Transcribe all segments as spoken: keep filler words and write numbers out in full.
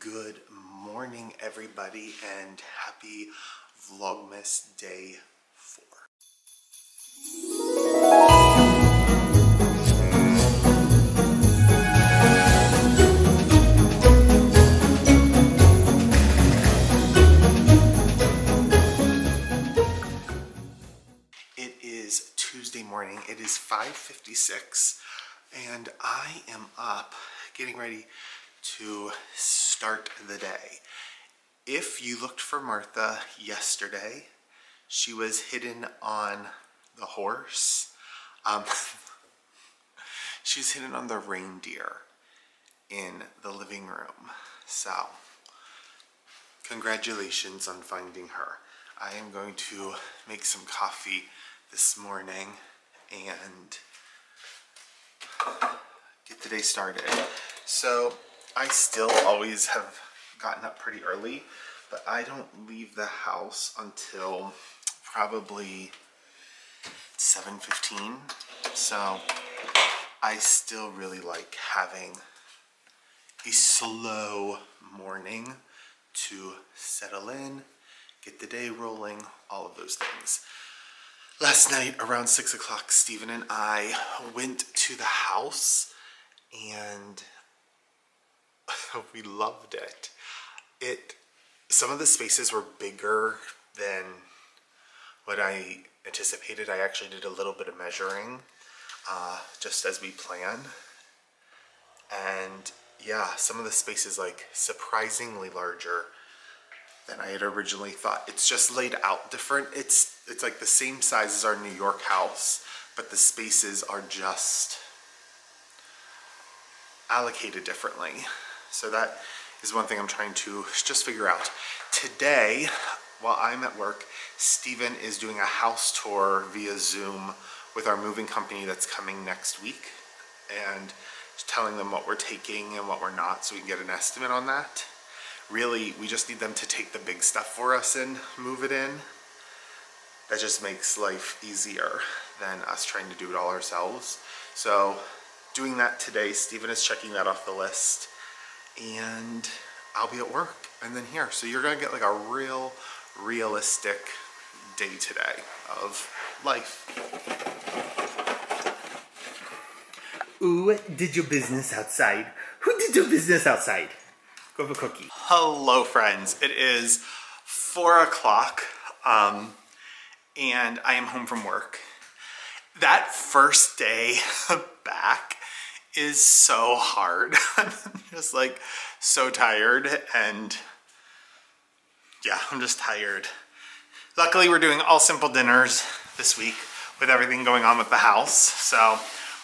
Good morning, everybody, and happy Vlogmas Day four. It is Tuesday morning. It is five fifty-six, and I am up getting ready to start the day. If you looked for Martha yesterday, she was hidden on the horse. Um, she's hidden on the reindeer in the living room. So, congratulations on finding her. I am going to make some coffee this morning and get the day started. So, I still always have gotten up pretty early, but I don't leave the house until probably seven fifteen. So I still really like having a slow morning to settle in, get the day rolling, all of those things. Last night around six o'clock, Stephen and I went to the house and we loved it. It, some of the spaces were bigger than what I anticipated. I actually did a little bit of measuring, uh, just as we planned. And yeah, some of the spaces like surprisingly larger than I had originally thought. It's just laid out different. It's, it's like the same size as our New York house, but the spaces are just allocated differently. So that is one thing I'm trying to just figure out. Today, while I'm at work, Stephen is doing a house tour via Zoom with our moving company that's coming next week, and telling them what we're taking and what we're not so we can get an estimate on that. Really, we just need them to take the big stuff for us and move it in. That just makes life easier than us trying to do it all ourselves. So doing that today, Stephen is checking that off the list. And I'll be at work and then here. So you're gonna get like a real realistic day today of life. Ooh, did your business outside? Who did your business outside? Go have a cookie. Hello, friends. It is four o'clock um, and I am home from work. That first day back is so hard. I'm just like so tired, and yeah, I'm just tired. Luckily, we're doing all simple dinners this week with everything going on with the house, so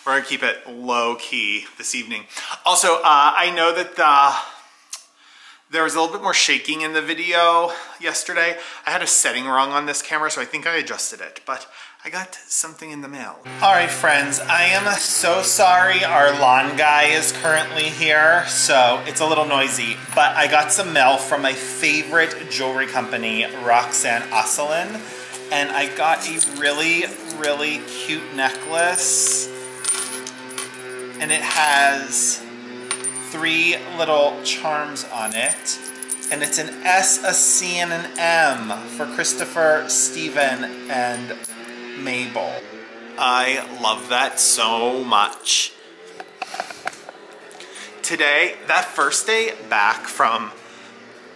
we're gonna keep it low key this evening. Also, uh, I know that the, there was a little bit more shaking in the video yesterday. I had a setting wrong on this camera, so I think I adjusted it, but I got something in the mail. All right, friends, I am so sorry our lawn guy is currently here, so it's a little noisy, but I got some mail from my favorite jewelry company, Roxanne Ocelin, and I got a really, really cute necklace, and it has three little charms on it, and it's an S, a C, and an M for Christopher, Stephen, and Mabel. I love that so much. Today, that first day back from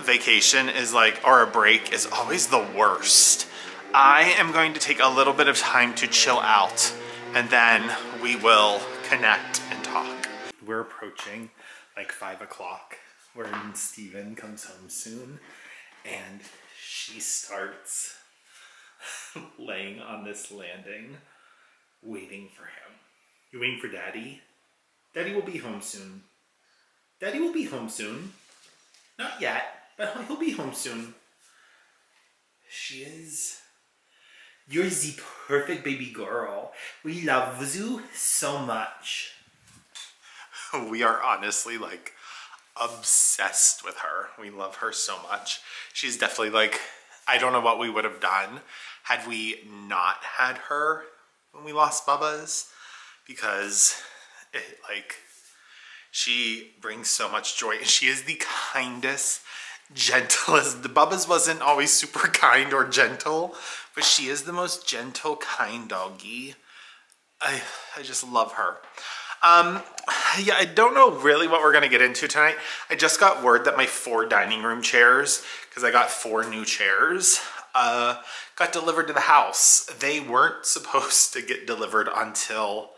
vacation is like, or a break is always the worst. I am going to take a little bit of time to chill out, and then we will connect and talk. We're approaching like five o'clock when Stephen comes home soon, and she starts laying on this landing, waiting for him. You waiting for Daddy? Daddy will be home soon. Daddy will be home soon. Not yet, but he'll be home soon. She is... You're the perfect baby girl. We love you so much. We are honestly, like, obsessed with her. We love her so much. She's definitely, like... I don't know what we would have done had we not had her when we lost Bubba's, because it, like, She brings so much joy, and she is the kindest, gentlest. The Bubba's wasn't always super kind or gentle, but she is the most gentle, kind doggy. I, I just love her. Um, yeah, I don't know really what we're gonna get into tonight. I just got word that my four dining room chairs, because I got four new chairs, uh, got delivered to the house. They weren't supposed to get delivered until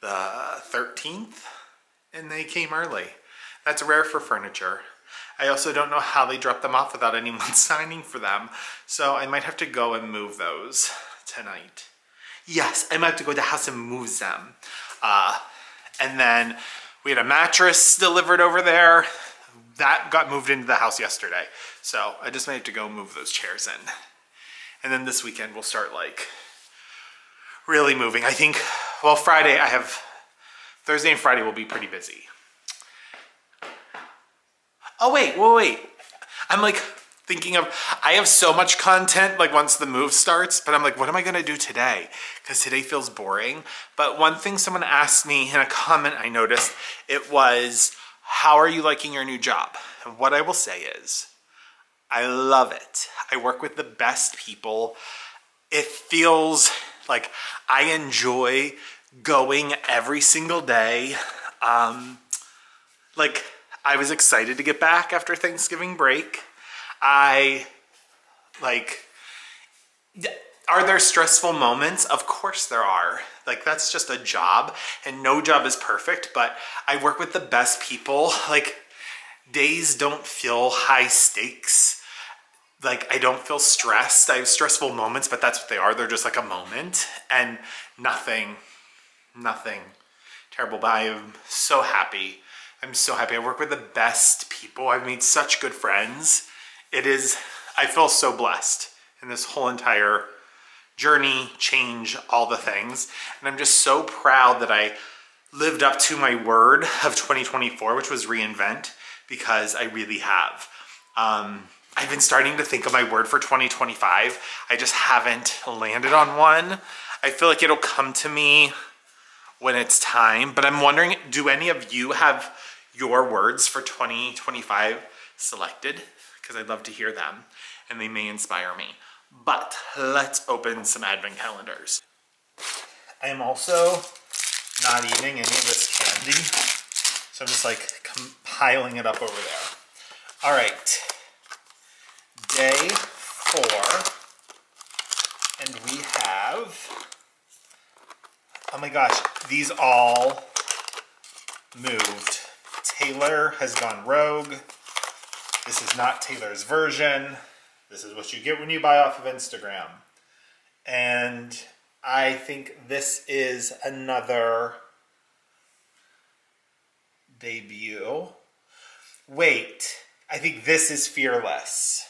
the thirteenth, and they came early. That's rare for furniture. I also don't know how they dropped them off without anyone signing for them, so I might have to go and move those tonight. Yes, I might have to go to the house and move them. Uh, and then we had a mattress delivered over there. That got moved into the house yesterday. So I just might have to go move those chairs in. And then this weekend we'll start like really moving. I think, well, Friday I have, Thursday and Friday will be pretty busy. Oh wait, wait, wait. I'm like thinking of, I have so much content like once the move starts, but I'm like, what am I gonna do today? Because today feels boring. But one thing someone asked me in a comment I noticed, it was, how are you liking your new job? And what I will say is, I love it. I work with the best people. It feels like I enjoy going every single day. Um, like I was excited to get back after Thanksgiving break. I, like, are there stressful moments? Of course there are. Like, that's just a job, and no job is perfect, but I work with the best people. Like, days don't feel high stakes. Like, I don't feel stressed. I have stressful moments, but that's what they are. They're just like a moment, and nothing, nothing terrible, but I am so happy. I'm so happy. I work with the best people. I've made such good friends. It is, I feel so blessed in this whole entire journey, change, all the things. And I'm just so proud that I lived up to my word of twenty twenty-four, which was reinvent, because I really have. Um, I've been starting to think of my word for twenty twenty-five. I just haven't landed on one. I feel like it'll come to me when it's time, but I'm wondering, do any of you have your words for twenty twenty-five selected? Because I'd love to hear them, and they may inspire me. But let's open some advent calendars. I am also not eating any of this candy, so I'm just like compiling it up over there. All right, day four, and we have, oh my gosh, these all moved. Taylor has gone rogue. This is not Taylor's version. This is what you get when you buy off of Instagram. And I think this is another debut. Wait, I think this is Fearless.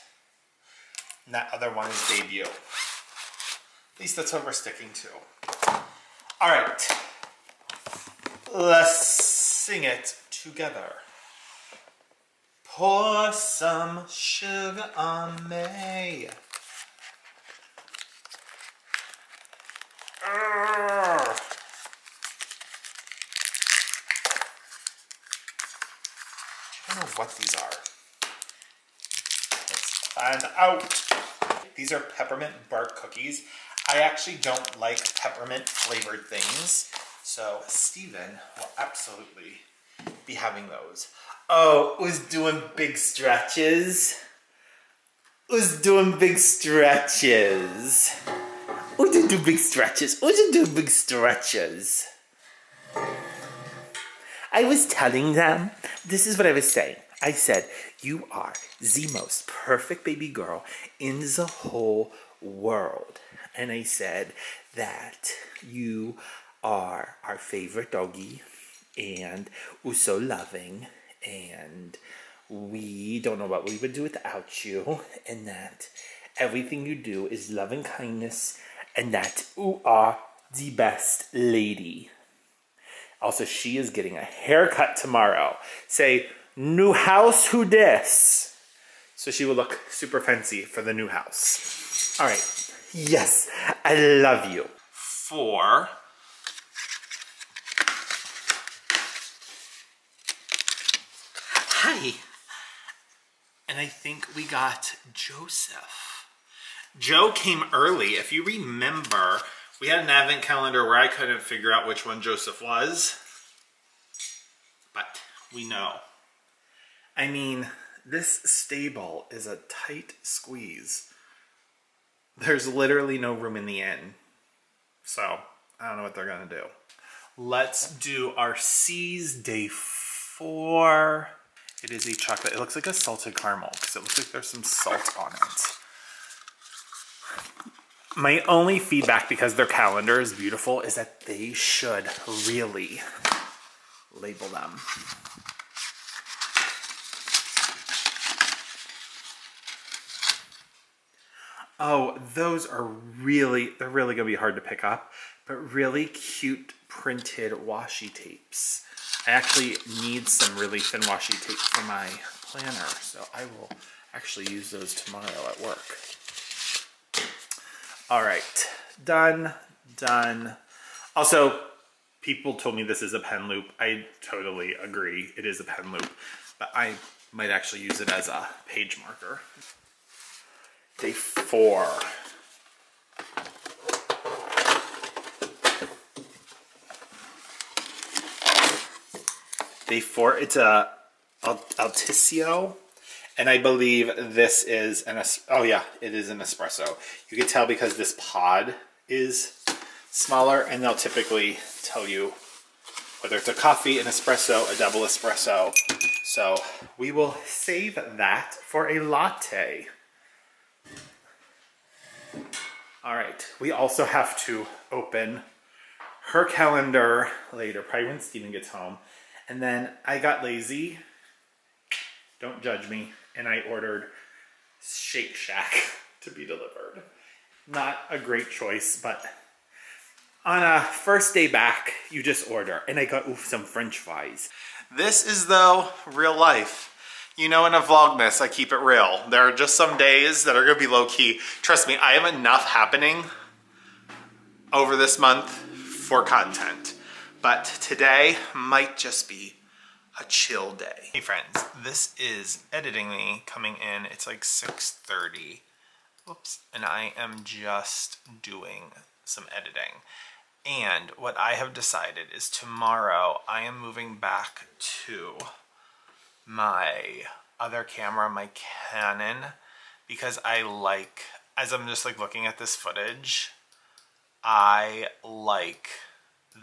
And that other one is Debut. At least that's what we're sticking to. All right, let's sing it together. Pour some sugar on me. Urgh. I don't know what these are. Let's find out. These are peppermint bark cookies. I actually don't like peppermint flavored things, so Steven will absolutely be having those. Oh, who's doing big stretches? Who's doing big stretches? Who's doing do big stretches? Who's doing big stretches? I was telling them, this is what I was saying. I said, you are the most perfect baby girl in the whole world. And I said that you are our favorite doggy, and we're so loving, and we don't know what we would do without you, and that everything you do is love and kindness, and that you are the best lady. Also, she is getting a haircut tomorrow. Say, new house, who dis? So she will look super fancy for the new house. All right. Yes, I love you. Four. Maddie. And I think we got Joseph. Joe came early. If you remember, we had an advent calendar where I couldn't figure out which one Joseph was. But we know. I mean, this stable is a tight squeeze. There's literally no room in the inn. So, I don't know what they're gonna do. Let's do our C's day four. It is a chocolate. It looks like a salted caramel because it looks like there's some salt on it. My only feedback, because their calendar is beautiful, is that they should really label them. Oh, those are really, they're really gonna be hard to pick up, but really cute printed washi tapes. I actually need some really thin washi tape for my planner, so I will actually use those tomorrow at work. All right, done, done. Also, people told me this is a pen loop. I totally agree, it is a pen loop, but I might actually use it as a page marker. Day four. Day four, it's a Altissio, and I believe this is an, oh yeah, it is an espresso. You can tell because this pod is smaller, and they'll typically tell you whether it's a coffee, an espresso, a double espresso. So we will save that for a latte. All right, we also have to open her calendar later, probably when Steven gets home. And then I got lazy, don't judge me, and I ordered Shake Shack to be delivered. Not a great choice, but on a first day back, you just order. And I got oof, some French fries. This is, though, real life. You know, in a Vlogmas, I keep it real. There are just some days that are gonna be low key. Trust me, I have enough happening over this month for content. But today might just be a chill day. Hey friends, this is editing me coming in. It's like six thirty, whoops. And I am just doing some editing. And what I have decided is tomorrow I am moving back to my other camera, my Canon, because I like, as I'm just like looking at this footage, I like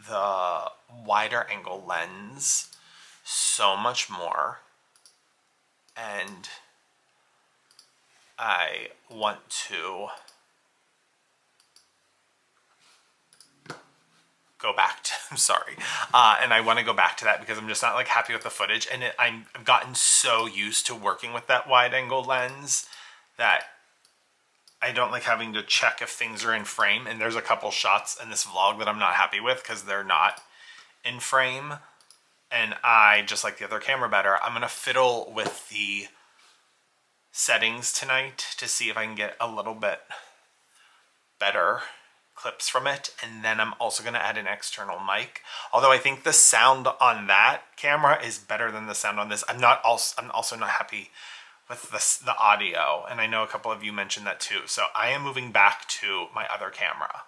the wider angle lens so much more, and I want to go back to, I'm sorry. Uh, and I wanna go back to that because I'm just not like happy with the footage. And it, I'm, I've gotten so used to working with that wide angle lens that I don't like having to check if things are in frame. And there's a couple shots in this vlog that I'm not happy with because they're not in frame. And I just like the other camera better. I'm gonna fiddle with the settings tonight to see if I can get a little bit better clips from it, and then I'm also gonna add an external mic. Although I think the sound on that camera is better than the sound on this. I'm not also I'm also not happy with the the audio, and I know a couple of you mentioned that too. So I am moving back to my other camera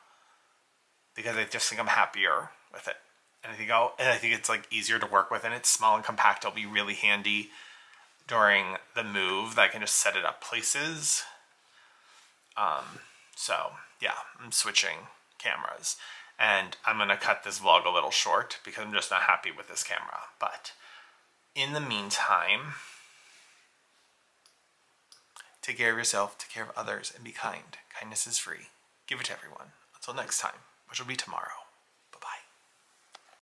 because I just think I'm happier with it, and I think I'll and I think it's like easier to work with, and it's small and compact. It'll be really handy during the move that I can just set it up places. Um, so. Yeah, I'm switching cameras, and I'm gonna cut this vlog a little short because I'm just not happy with this camera. But in the meantime, take care of yourself, take care of others, and be kind. Kindness is free. Give it to everyone. Until next time, which will be tomorrow.